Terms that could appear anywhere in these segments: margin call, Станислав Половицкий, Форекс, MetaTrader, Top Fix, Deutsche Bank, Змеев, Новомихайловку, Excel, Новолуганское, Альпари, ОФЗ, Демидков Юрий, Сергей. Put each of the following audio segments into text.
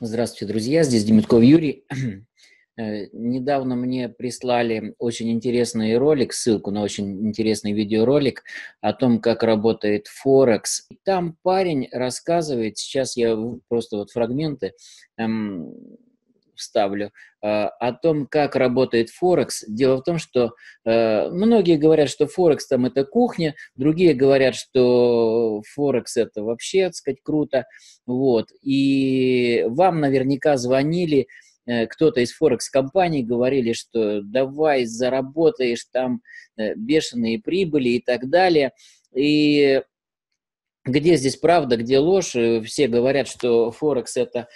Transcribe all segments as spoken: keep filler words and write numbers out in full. Здравствуйте, друзья. Здесь Демидков Юрий. Недавно мне прислали очень интересный ролик, ссылку на очень интересный видеоролик о том, как работает Форекс. И там парень рассказывает, сейчас я просто вот фрагменты эм, вставлю, э, о том, как работает Форекс. Дело в том, что э, многие говорят, что Форекс там это кухня, другие говорят, что Форекс это вообще, так сказать, круто. Вот. И вам наверняка звонили, кто-то из Форекс-компаний говорили, что давай заработаешь там бешеные прибыли и так далее. И где здесь правда, где ложь? Все говорят, что Форекс – это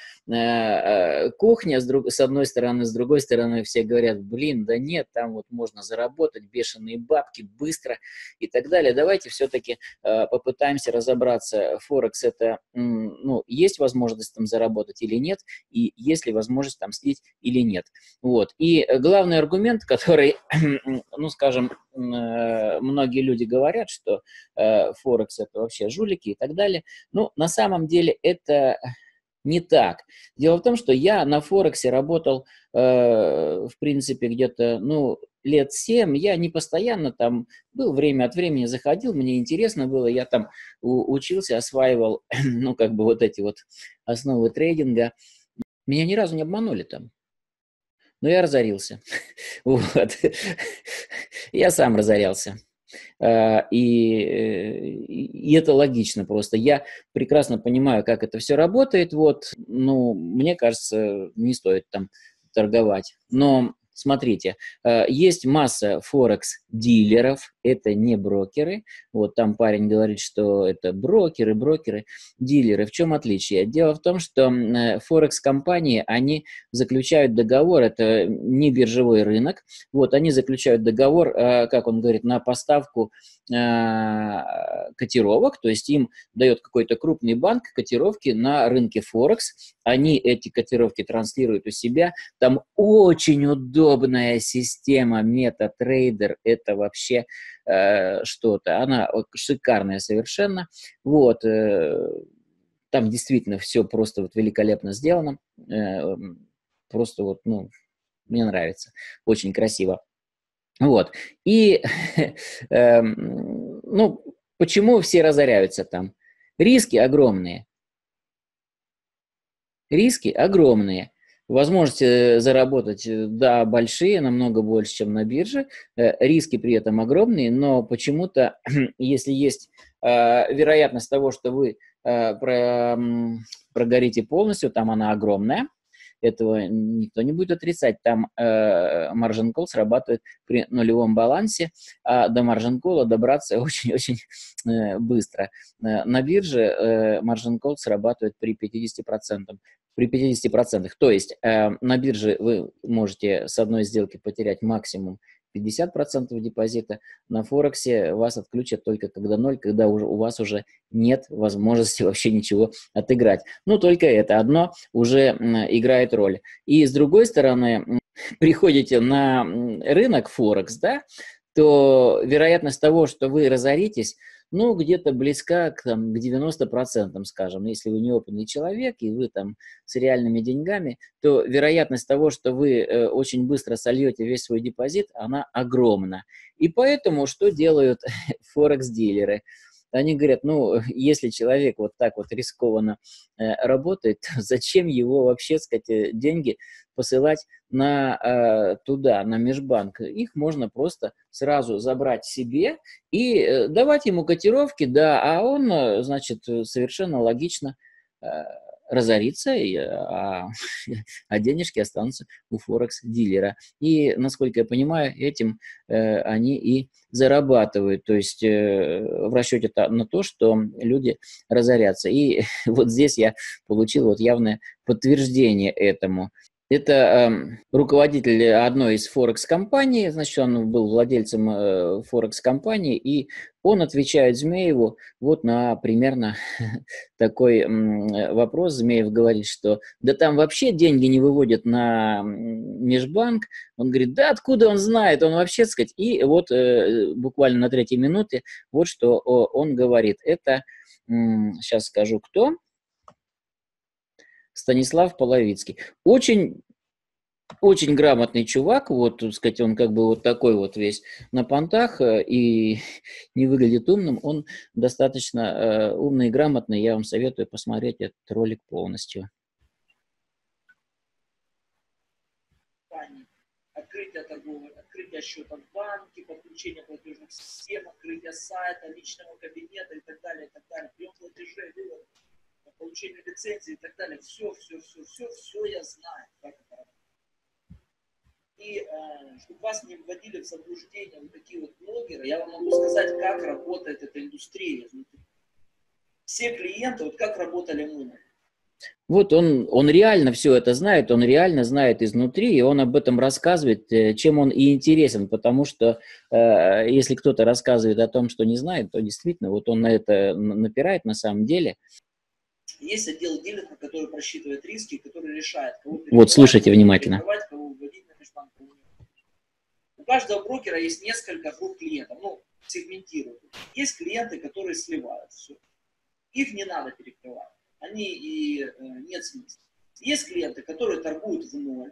кухня, с, друг... с одной стороны, с другой стороны все говорят, блин, да нет, там вот можно заработать бешеные бабки быстро и так далее. Давайте все-таки попытаемся разобраться, Форекс – это, ну, есть возможность там заработать или нет, и есть ли возможность там слить или нет. Вот. И главный аргумент, который, ну, скажем, многие люди говорят, что Форекс – это вообще жулики и так далее, но на самом деле это… не так. Дело в том, что я на Форексе работал, э, в принципе, где-то, ну, лет семь. Я не постоянно там был, время от времени заходил, мне интересно было, я там учился, осваивал, ну, как бы вот эти вот основы трейдинга. Меня ни разу не обманули там. Но я разорился. Вот. Я сам разорялся. И, и это логично просто. Я прекрасно понимаю, как это все работает. Вот, ну, мне кажется, не стоит там торговать. Но смотрите, есть масса Форекс-дилеров, это не брокеры. Вот там парень говорит, что это брокеры, брокеры, дилеры. В чем отличие? Дело в том, что Форекс-компании, они заключают договор, это не биржевой рынок. Вот, они заключают договор, как он говорит, на поставку котировок, то есть им дает какой-то крупный банк котировки на рынке Форекс, они эти котировки транслируют у себя, там очень удобная система MetaTrader, это вообще э, что-то, она шикарная совершенно, вот, э, там действительно все просто вот великолепно сделано, э, просто вот, ну, мне нравится, очень красиво. Вот, и, э, ну, почему все разоряются там? Риски огромные. Риски огромные. Возможности заработать, да, большие, намного больше, чем на бирже. Э, риски при этом огромные, но почему-то, если есть э, вероятность того, что вы э, про, прогорите полностью, там она огромная. Этого никто не будет отрицать. Там э, margin call срабатывает при нулевом балансе, а до margin call добраться очень-очень э, быстро. Э, на бирже э, margin call срабатывает при пятидесяти процентах. При пятидесяти процентах. То есть э, на бирже вы можете с одной сделки потерять максимум пятьдесят процентов депозита, на Форексе вас отключат только когда ноль, когда уже, у вас уже нет возможности вообще ничего отыграть. Ну, только это одно уже играет роль. И с другой стороны, приходите на рынок Форекс, да, то вероятность того, что вы разоритесь, ну, где-то близка к, там, к девяноста процентам, скажем. Если вы неопытный человек, и вы там с реальными деньгами, то вероятность того, что вы э, очень быстро сольете весь свой депозит, она огромна. И поэтому что делают Форекс-дилеры? Они говорят, ну, если человек вот так вот рискованно э, работает, то зачем его вообще, сказать, деньги посылать на, э, туда, на межбанк? Их можно просто сразу забрать себе и э, давать ему котировки, да, а он, значит, совершенно логично э, разорится, и, а, а денежки останутся у Форекс-дилера. И, насколько я понимаю, этим э, они и зарабатывают, то есть э, в расчете на то, что люди разорятся. И вот здесь я получил вот явное подтверждение этому. Это э, руководитель одной из Форекс-компаний, значит, он был владельцем э, Форекс-компании, и он отвечает Змееву вот на примерно такой э, вопрос. Змеев говорит, что да там вообще деньги не выводят на межбанк. Он говорит, да откуда он знает, он вообще, так сказать, и вот э, буквально на третьей минуте вот что о, он говорит. Это, э, сейчас скажу, кто. Станислав Половицкий. Очень, очень грамотный чувак, вот, так сказать, он как бы вот такой вот весь на понтах и не выглядит умным. Он достаточно умный и грамотный. Я вам советую посмотреть этот ролик полностью. Открытие торгового, открытие счета в банке, подключение платежных систем, открытие сайта, личного кабинета и так далее, и так далее, прием платежей, вывод, получение лицензии и так далее. Все, все, все, все, все я знаю, как это работает. И э, чтобы вас не вводили в заблуждение вот такие вот блогеры, я вам могу сказать, как работает эта индустрия изнутри. Все клиенты, вот как работали мы. Вот он, он реально все это знает, он реально знает изнутри, и он об этом рассказывает, чем он и интересен, потому что э, если кто-то рассказывает о том, что не знает, то действительно, вот он на это напирает на самом деле. Есть отдел дилинга, который просчитывает риски, который решает, кого вот, слушайте внимательно. Кого вводить на межбанковую. У каждого брокера есть несколько групп клиентов, ну, сегментируют. Есть клиенты, которые сливают все. Их не надо перекрывать. Они и э, нет смысла. Есть клиенты, которые торгуют в ноль.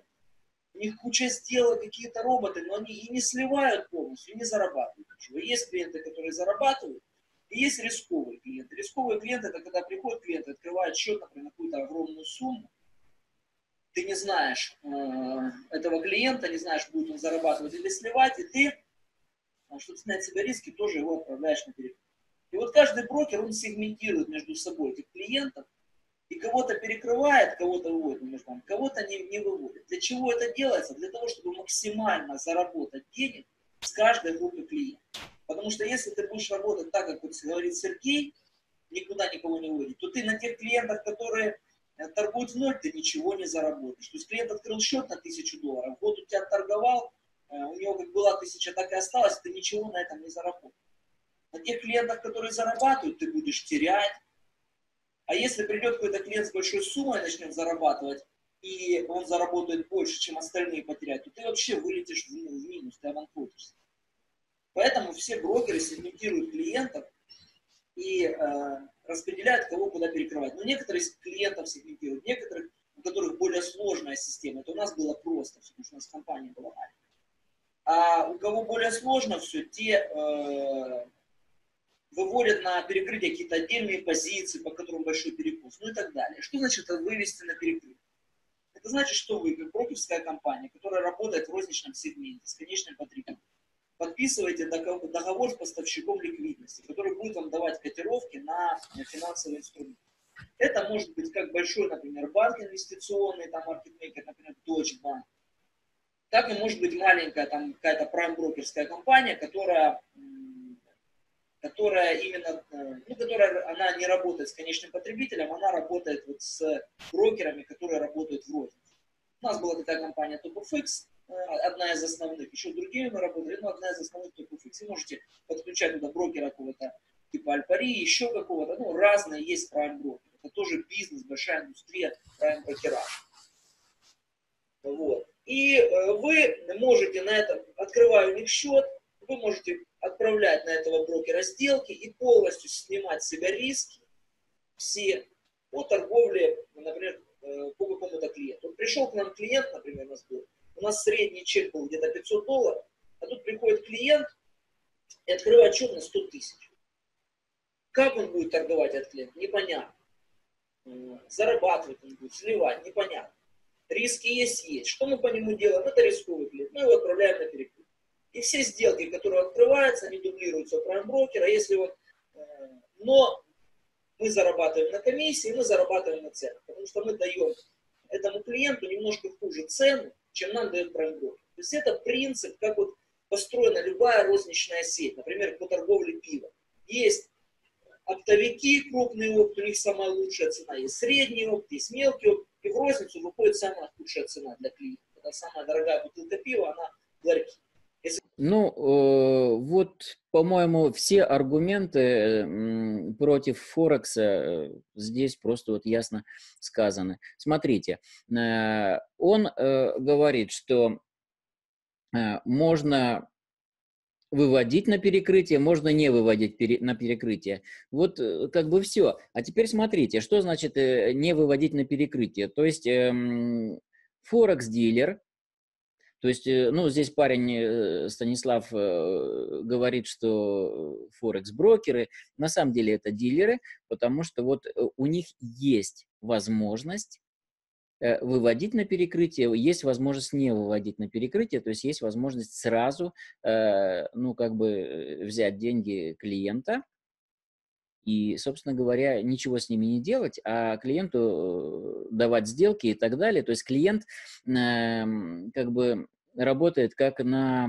У них куча сделок, какие-то роботы, но они и не сливают полностью, и не зарабатывают ничего. Есть клиенты, которые зарабатывают, и есть рисковые клиенты. Рисковые клиенты – это когда приходят клиенты, открывают счет, например, на какую-то огромную сумму. Ты не знаешь э, этого клиента, не знаешь, будет он зарабатывать или сливать, и ты, чтобы снять себе риски, тоже его отправляешь на перекрытие. И вот каждый брокер, он сегментирует между собой этих клиентов, и кого-то перекрывает, кого-то выводит на межбанк, кого-то не, не выводит. Для чего это делается? Для того, чтобы максимально заработать денег с каждой группы клиентов. Потому что если ты будешь работать так, как вот говорит Сергей, никуда никого не выводит, то ты на тех клиентах, которые торгуют в ноль, ты ничего не заработаешь. То есть клиент открыл счет на тысячу долларов, вот у тебя торговал, у него как была тысяча, так и осталось, ты ничего на этом не заработаешь. На тех клиентах, которые зарабатывают, ты будешь терять. А если придет какой-то клиент с большой суммой и начнет зарабатывать, и он заработает больше, чем остальные потерять, то ты вообще вылетишь в минус, ты обанкротишься. Поэтому все брокеры сегментируют клиентов и э, распределяют, кого куда перекрывать. Но некоторые клиентов сегментируют, некоторых, у которых более сложная система. Это у нас было просто, потому что у нас компания была маленькая. А у кого более сложно все, те... Э, выводят на перекрытие какие-то отдельные позиции, по которым большой перекус, ну и так далее. Что значит вывести на перекрытие? Это значит, что вы, как брокерская компания, которая работает в розничном сегменте с конечным потребителем, подписываете договор с поставщиком ликвидности, который будет вам давать котировки на финансовые инструменты. Это может быть как большой, например, банк инвестиционный, там, маркетмейкер, например, Deutsche Bank, так и может быть маленькая там какая-то прайм-брокерская компания, которая... которая именно, ну, которая, она не работает с конечным потребителем, она работает вот с брокерами, которые работают в рознице. У нас была такая компания Top Fix, одна из основных, еще другие мы работали, но одна из основных Top Fix. Вы можете подключать туда брокера какого-то типа Альпари, еще какого-то, ну, разные есть прайм-брокеры. Это тоже бизнес, большая индустрия прайм-брокера. Вот. И вы можете на этом, открывая у них счет, вы можете отправлять на этого брокера сделки и полностью снимать с себя риски все по торговле, например, по какому-то клиенту. Вот пришел к нам клиент, например, у нас был, у нас средний чек был где-то пятьсот долларов, а тут приходит клиент и открывает счет на сто тысяч. Как он будет торговать от клиента? Непонятно. Зарабатывать он будет, сливать? Непонятно. Риски есть, есть. Что мы по нему делаем? Это рисковый клиент. Мы его отправляем на перекрытие. И все сделки, которые открываются, они дублируются у прайм-брокера, если он, э, но мы зарабатываем на комиссии, мы зарабатываем на ценах, потому что мы даем этому клиенту немножко хуже цену, чем нам дает прайм-брокер. То есть это принцип, как вот построена любая розничная сеть, например, по торговле пива. Есть оптовики, крупный опт, у них самая лучшая цена, есть средний опт, есть мелкий опт, и в розницу выходит самая худшая цена для клиента. Это самая дорогая бутылка пива, она горькая. Ну, э, вот, по-моему, все аргументы э, против Форекса э, здесь просто вот ясно сказаны. Смотрите, э, он э, говорит, что э, можно выводить на перекрытие, можно не выводить пере, на перекрытие. Вот как бы все. А теперь смотрите, что значит э, не выводить на перекрытие. То есть эм, форекс-дилер, то есть, э, ну, здесь парень э, Станислав э, говорит, что форекс-брокеры, на самом деле это дилеры, потому что вот у них есть возможность выводить на перекрытие, есть возможность не выводить на перекрытие, то есть есть возможность сразу, ну, как бы взять деньги клиента и, собственно говоря, ничего с ними не делать, а клиенту давать сделки и так далее. То есть клиент как бы работает как на...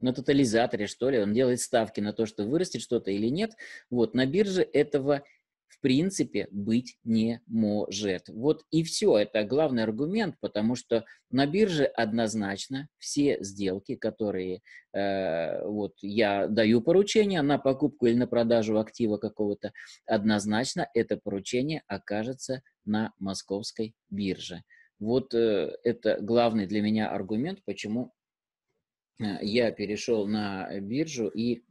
на тотализаторе, что ли, он делает ставки на то, что вырастет что-то или нет. Вот, на бирже этого в принципе быть не может. Вот и все. Это главный аргумент, потому что на бирже однозначно все сделки, которые э, вот я даю поручение на покупку или на продажу актива какого-то, однозначно это поручение окажется на московской бирже. Вот э, это главный для меня аргумент, почему э, я перешел на биржу и...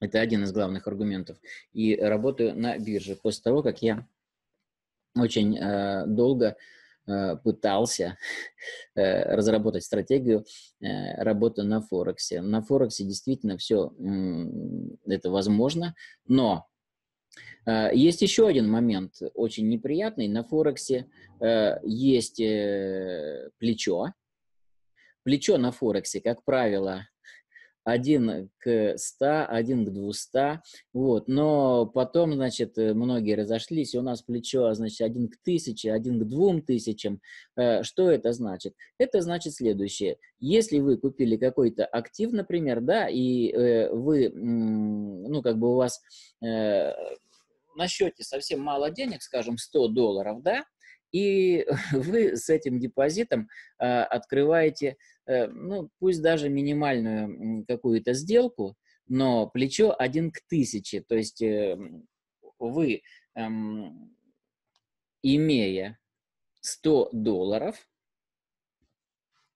Это один из главных аргументов. И работаю на бирже после того, как я очень э, долго э, пытался э, разработать стратегию э, работы на Форексе. На Форексе действительно все э, это возможно, но э, есть еще один момент очень неприятный. На Форексе э, есть э, плечо. Плечо на Форексе, как правило, один к ста, один к двумстам, вот, но потом, значит, многие разошлись, у нас плечо, значит, один к тысяче, один к двум тысячам, что это значит? Это значит следующее, если вы купили какой-то актив, например, да, и вы, ну, как бы у вас на счете совсем мало денег, скажем, сто долларов, да, и вы с этим депозитом э, открываете, э, ну, пусть даже минимальную какую-то сделку, но плечо один к тысяче. То есть э, вы, э, имея сто долларов,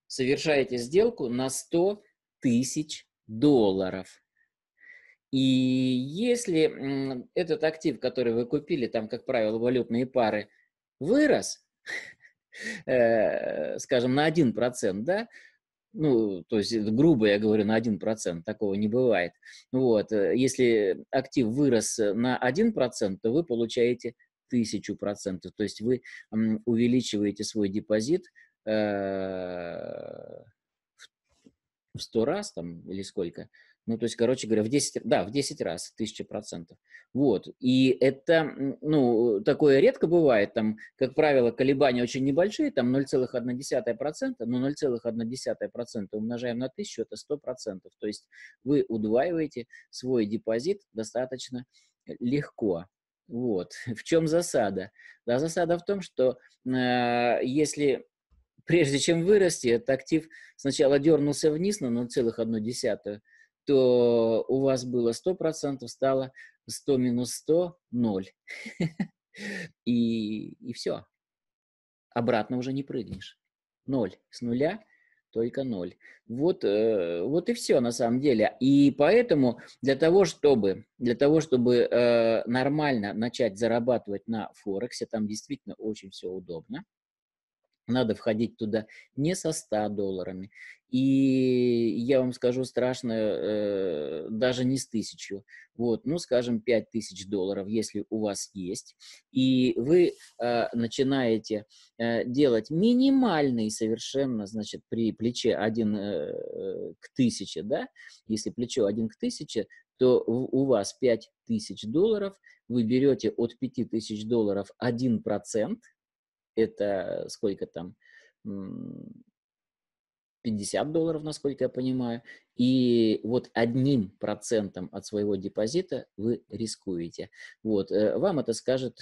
совершаете сделку на сто тысяч долларов. И если э, этот актив, который вы купили, там, как правило, валютные пары, вырос, э, скажем, на один процент, да, ну, то есть, грубо я говорю, на один процент, такого не бывает. Вот, если актив вырос на один процент, то вы получаете тысячу процентов, то есть вы м, увеличиваете свой депозит э, в сто раз, там, или сколько. Ну, то есть, короче говоря, в десять, да, в десять раз, тысяча процентов. Вот. И это, ну, такое редко бывает. Там, как правило, колебания очень небольшие, там ноль целых одна десятая процента, но ноль целых одна десятая процента умножаем на тысячу, это сто процентов. То есть вы удваиваете свой депозит достаточно легко. Вот. В чем засада? Да, засада в том, что э, если... Прежде чем вырасти, этот актив сначала дернулся вниз на ноль целых одну десятую, то у вас было сто процентов, стало сто минус сто, ноль. И, и все. Обратно уже не прыгнешь. ноль. С нуля только ноль. Вот, вот и все на самом деле. И поэтому для того, чтобы, для того, чтобы нормально начать зарабатывать на Форексе, там действительно очень все удобно. Надо входить туда не со ста долларами. И я вам скажу страшно, э, даже не с тысячу. Вот, ну, скажем, пять тысяч долларов, если у вас есть. И вы э, начинаете э, делать минимальный совершенно, значит, при плече один э, к тысяче, да? Если плечо один к тысяче, то у вас пять тысяч долларов. Вы берете от пяти тысяч долларов один процент. Это сколько там, пятьдесят долларов, насколько я понимаю. И вот одним процентом от своего депозита вы рискуете. Вот, вам это скажет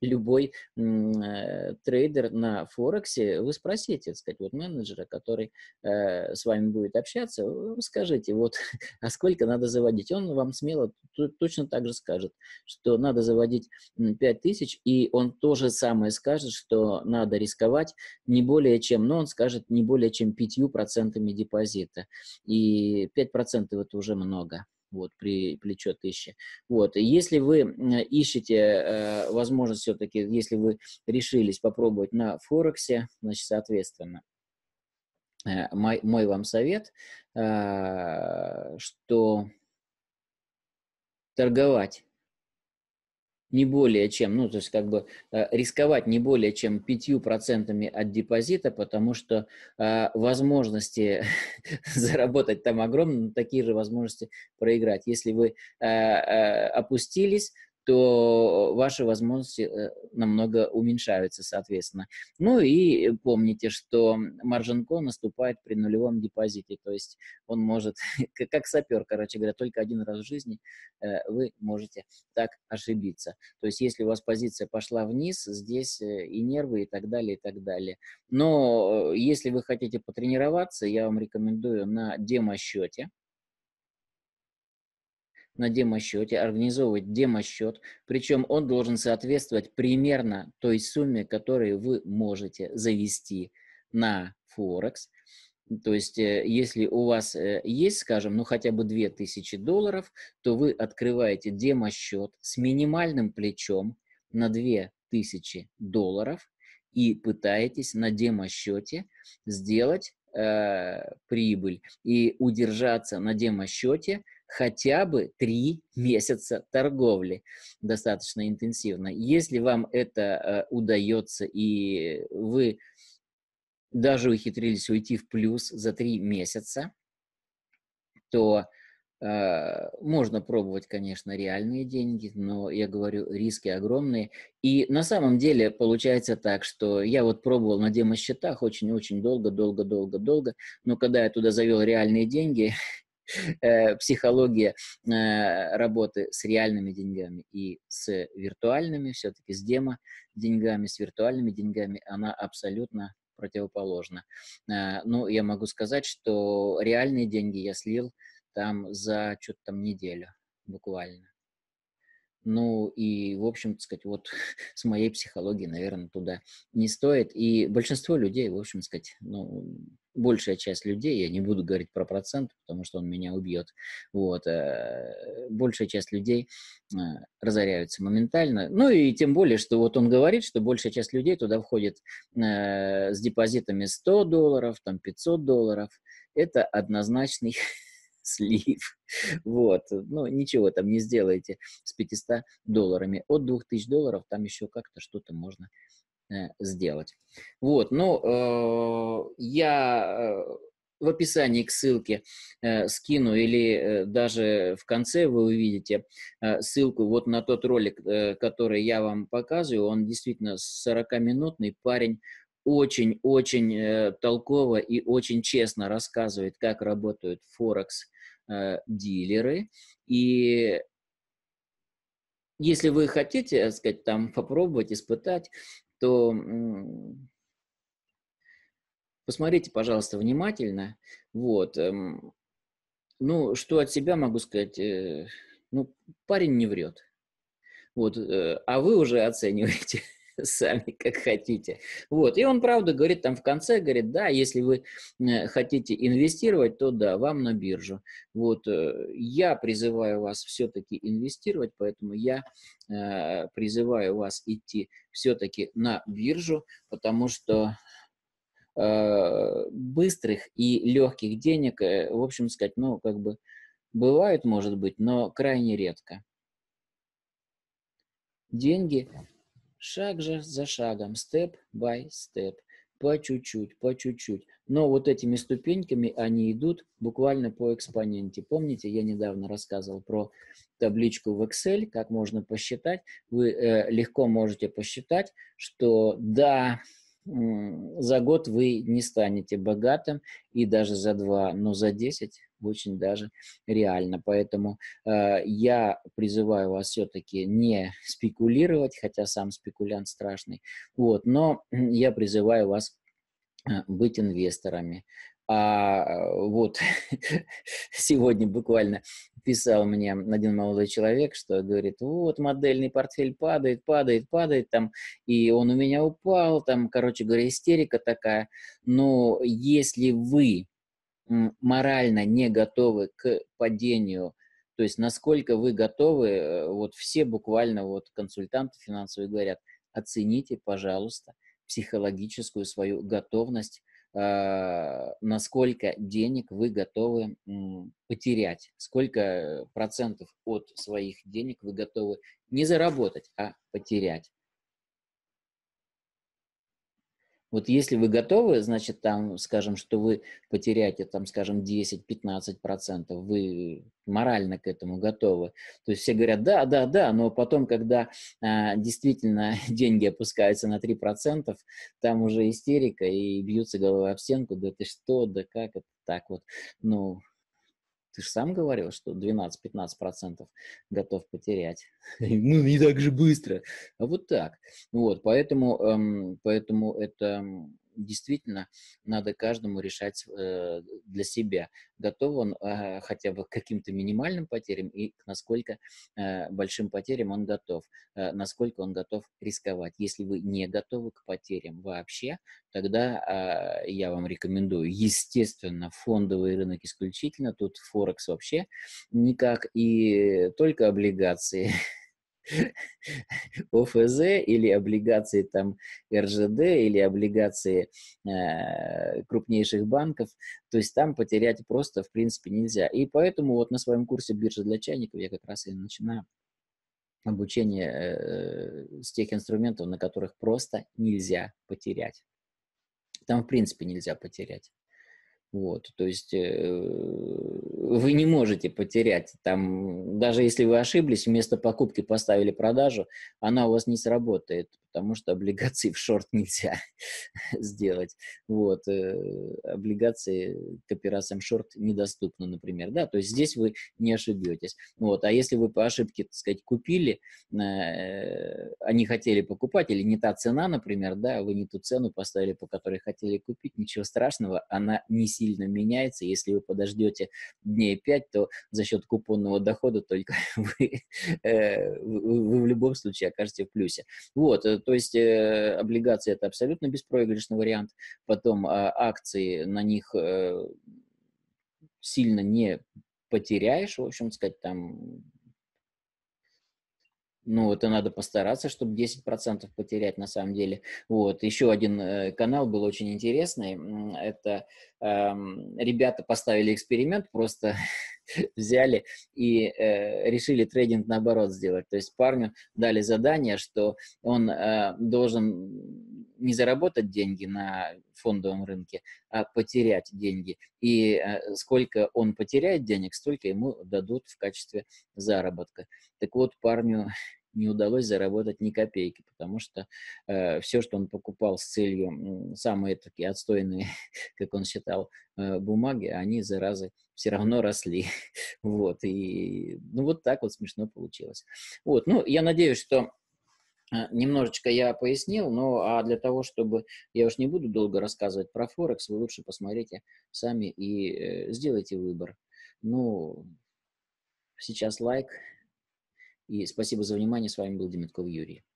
любой трейдер на Форексе. Вы спросите, так сказать, вот менеджера, который с вами будет общаться, вы скажите, вот, а сколько надо заводить? Он вам смело точно так же скажет, что надо заводить пять тысяч, и он то же самое скажет, что надо рисковать не более чем, но он скажет не более чем пять пятью процентами депозита. И пять процентов это уже много. Вот, при плечо тысячи. Вот. И если вы ищете э, возможность все-таки, если вы решились попробовать на Форексе, значит, соответственно, э, мой, мой вам совет, э, что торговать не более чем, ну, то есть как бы э, рисковать не более чем пятью процентами от депозита, потому что э, возможности заработать там огромные, но такие же возможности проиграть. Если вы э, э, опустились, то ваши возможности э, намного уменьшаются, соответственно. Ну и помните, что маржин-кол наступает при нулевом депозите, то есть он может, как, как сапер, короче говоря, только один раз в жизни э, вы можете так ошибиться. То есть если у вас позиция пошла вниз, здесь э, и нервы, и так далее, и так далее. Но э, если вы хотите потренироваться, я вам рекомендую на демо-счете, на демо-счете, организовывать демо-счет, причем он должен соответствовать примерно той сумме, которую вы можете завести на Форекс. То есть, если у вас есть, скажем, ну хотя бы две тысячи долларов, то вы открываете демо-счет с минимальным плечом на две тысячи долларов и пытаетесь на демо-счете сделать э, прибыль и удержаться на демо-счете хотя бы три месяца торговли достаточно интенсивно. Если вам это э, удается, и вы даже ухитрились уйти в плюс за три месяца, то э, можно пробовать, конечно, реальные деньги, но, я говорю, риски огромные. И на самом деле получается так, что я вот пробовал на демо-счетах очень-очень долго, долго-долго-долго, но когда я туда завел реальные деньги... Психология э, работы с реальными деньгами и с виртуальными, все-таки с демо-деньгами, с виртуальными деньгами, она абсолютно противоположна. Э, ну, я могу сказать, что реальные деньги я слил там за что-то там неделю буквально. Ну и, в общем-то, сказать, вот с моей психологией, наверное, туда не стоит. И большинство людей, в общем-то, сказать, ну, большая часть людей, я не буду говорить про процент, потому что он меня убьет, вот, э, большая часть людей э, разоряются моментально. Ну и тем более, что вот он говорит, что большая часть людей туда входит э, с депозитами сто долларов, там пятьсот долларов. Это однозначный... слив. Вот. Ну, ничего там не сделаете с пятьюстами долларами. От двух тысяч долларов там еще как-то что-то можно э, сделать. Вот. Ну, э, я в описании к ссылке э, скину, или э, даже в конце вы увидите э, ссылку вот на тот ролик, э, который я вам показываю. Он действительно сорокаминутный, парень очень-очень э, толково и очень честно рассказывает, как работают Форекс дилеры. И если вы хотите, так сказать, там попробовать, испытать, то посмотрите, пожалуйста, внимательно. Вот. Ну, что от себя могу сказать? Ну, парень не врет. Вот. А вы уже оцениваете сами, как хотите. Вот. И он, правда, говорит там в конце, говорит, да, если вы хотите инвестировать, то да, вам на биржу. Вот. Я призываю вас все-таки инвестировать, поэтому я э, призываю вас идти все-таки на биржу, потому что э, быстрых и легких денег, э, в общем сказать, ну, как бы бывает, может быть, но крайне редко. Деньги... Шаг же за шагом, степ by степ, по чуть-чуть, по чуть-чуть. Но вот этими ступеньками они идут буквально по экспоненте. Помните, я недавно рассказывал про табличку в Excel, как можно посчитать. Вы э, легко можете посчитать, что да, за год вы не станете богатым, и даже за два, но за десять очень даже реально. Поэтому э, я призываю вас все-таки не спекулировать, хотя сам спекулянт страшный, вот, но я призываю вас э, быть инвесторами. А вот сегодня буквально писал мне один молодой человек, что говорит, вот модельный портфель падает, падает, падает, там, и он у меня упал, там, короче говоря, истерика такая. Но если вы морально не готовы к падению, то есть насколько вы готовы, вот все буквально вот консультанты финансовые говорят, оцените, пожалуйста, психологическую свою готовность, насколько денег вы готовы потерять, сколько процентов от своих денег вы готовы не заработать, а потерять. Вот если вы готовы, значит, там, скажем, что вы потеряете, там, скажем, десять-пятнадцать процентов, вы морально к этому готовы. То есть все говорят, да, да, да, но потом, когда а, действительно деньги опускаются на три процента, там уже истерика и бьются головой об стенку, да ты что, да как это так вот. Ну, ты же сам говорил, что двенадцать-пятнадцать процентов готов потерять. Ну, не так же быстро. А вот так. Вот, поэтому, эм, поэтому это действительно надо каждому решать э, для себя, готов он э, хотя бы к каким-то минимальным потерям и насколько э, большим потерям он готов, э, насколько он готов рисковать. Если вы не готовы к потерям вообще, тогда э, я вам рекомендую, естественно, фондовый рынок исключительно, тут Форекс вообще никак, и только облигации. ОФЗ или облигации там эр же дэ или облигации э, крупнейших банков, то есть там потерять просто в принципе нельзя. И поэтому вот на своем курсе «Биржа для чайников» я как раз и начинаю обучение э, с тех инструментов, на которых просто нельзя потерять. Там в принципе нельзя потерять. Вот, то есть вы не можете потерять, там, даже если вы ошиблись, вместо покупки поставили продажу, она у вас не сработает, потому что облигации в шорт нельзя сделать. Вот, облигации к операциям шорт недоступны, например, да, то есть здесь вы не ошибетесь. Вот, а если вы по ошибке, так сказать, купили, они хотели покупать, или не та цена, например, да, вы не ту цену поставили, по которой хотели купить, ничего страшного, она не сильно меняется. Если вы подождете дней пять, то за счет купонного дохода только вы, э, вы, вы в любом случае окажетесь в плюсе. Вот, то есть э, облигации – это абсолютно беспроигрышный вариант. Потом э, акции, на них э, сильно не потеряешь, в общем сказать, там… Ну, это надо постараться, чтобы десять процентов потерять на самом деле. Вот, еще один э, канал был очень интересный. Это э, ребята поставили эксперимент, просто взяли и э, решили трейдинг наоборот сделать. То есть парню дали задание, что он э, должен не заработать деньги на фондовом рынке, а потерять деньги. И э, сколько он потеряет денег, столько ему дадут в качестве заработка. Так вот, парню не удалось заработать ни копейки, потому что э, все, что он покупал с целью, самые такие отстойные, как он считал, э, бумаги, они, заразы, все равно росли. Вот, и ну вот так вот смешно получилось. Вот, ну, я надеюсь, что немножечко я пояснил, но а для того, чтобы я уж не буду долго рассказывать про Форекс, вы лучше посмотрите сами и э, сделайте выбор. Ну, сейчас лайк. И спасибо за внимание. С вами был Демидков Юрий.